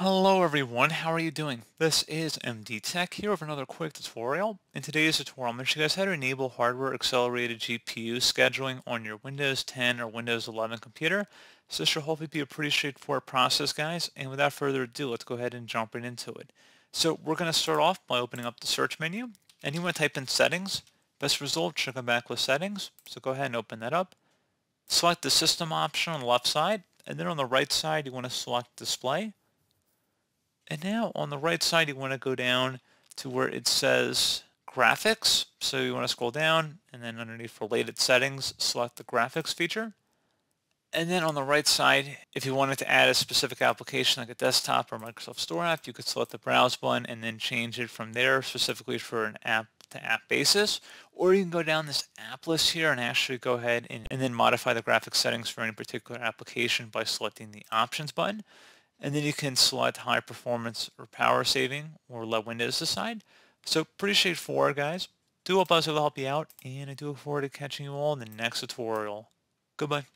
Hello everyone, how are you doing? This is MD Tech here with another quick tutorial. In today's tutorial, I'm going to show you guys how to enable hardware accelerated GPU scheduling on your Windows 10 or Windows 11 computer. So this should hopefully be a pretty straightforward process, guys, and without further ado, let's go ahead and jump right into it. So we're going to start off by opening up the search menu, and you want to type in settings. Best result should come back with settings, so go ahead and open that up. Select the system option on the left side, and then on the right side, you want to select display. And now on the right side, you want to go down to where it says graphics. So you want to scroll down and then underneath related settings, select the graphics feature. And then on the right side, if you wanted to add a specific application like a desktop or Microsoft Store app, you could select the browse button and then change it from there specifically for an app to app basis. Or you can go down this app list here and actually go ahead and then modify the graphics settings for any particular application by selecting the options button. And then you can select high performance or power saving or let Windows decide. So pretty straightforward, guys. Do hope I was able to help you out, and I do look forward to catching you all in the next tutorial. Goodbye.